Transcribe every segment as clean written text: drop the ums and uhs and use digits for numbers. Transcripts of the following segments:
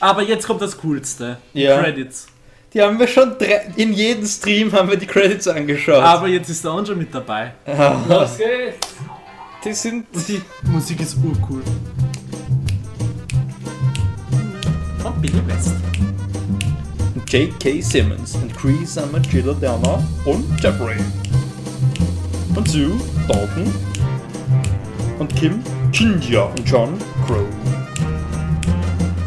Aber jetzt kommt das Coolste, die Credits. Die haben wir schon in jedem Stream haben wir die Credits angeschaut. Aber jetzt ist der Ongar mit dabei. Los geht's! Die sind... Und die Musik ist urcool. Von Billy West. J.K. Simmons und Chris Amagilodama und Jeffrey. Und Sue Dalton. Und Kim Chinja und John Crow.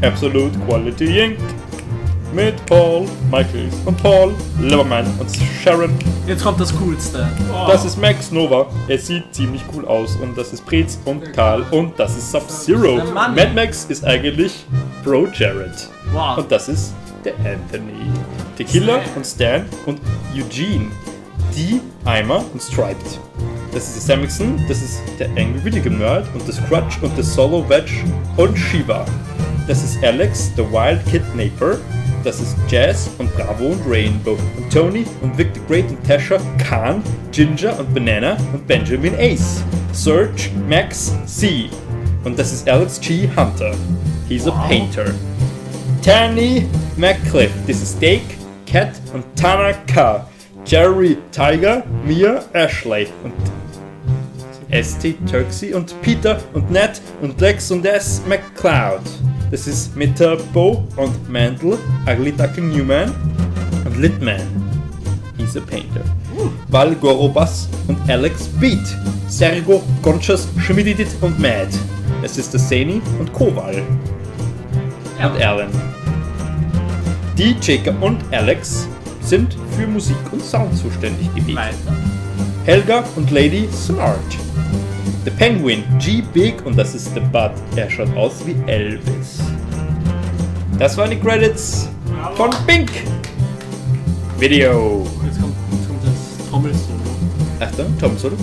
Absolute Quality Inc. mit Paul Michaels und Paul Lieberman und Sharon. Jetzt kommt das Coolste. Oh. Das ist Max Nova. Er sieht ziemlich cool aus. Und das ist Prez und Karl. Und das ist Sub-Zero. Mad Max ist eigentlich Pro Jared. Wow. Und das ist der Anthony. Tequila und Stan und Eugene. Die Eimer und Striped. Das ist der Samixon. Das ist der Angry Video Nerd. Und das Crutch und das Solo Wedge und Shiva. Das ist Alex, der Wild Kidnapper. Das ist Jazz und Bravo und Rainbow und Tony und Vic the Great und Tasha, Khan, Ginger und Banana und Benjamin Ace, Serge, Max, C. Und das ist Alex G. Hunter. He's a painter. Tanny McCliff. Das ist Dake, Cat und Tanaka. Jerry Tiger, Mia Ashley und ST Turksy und Peter und Nat und Lex und S. McCloud. Das ist Metabo und Mantle, Ugly Duck Newman und Litman. He's a painter. Val Gorobas und Alex Beat. Sergo, Conchas, Schmididit und Mad. Es ist der Seni und Koval. Und Alan. Die Jacob und Alex sind für Musik und Sound zuständig gewesen. Helga und Lady Smart. The Penguin, G. Big und das ist der Bud. Er schaut aus wie Elvis. Das waren die Credits von Pink Video. Jetzt kommt das Trommelsolo. Achtung, Trommelsolo.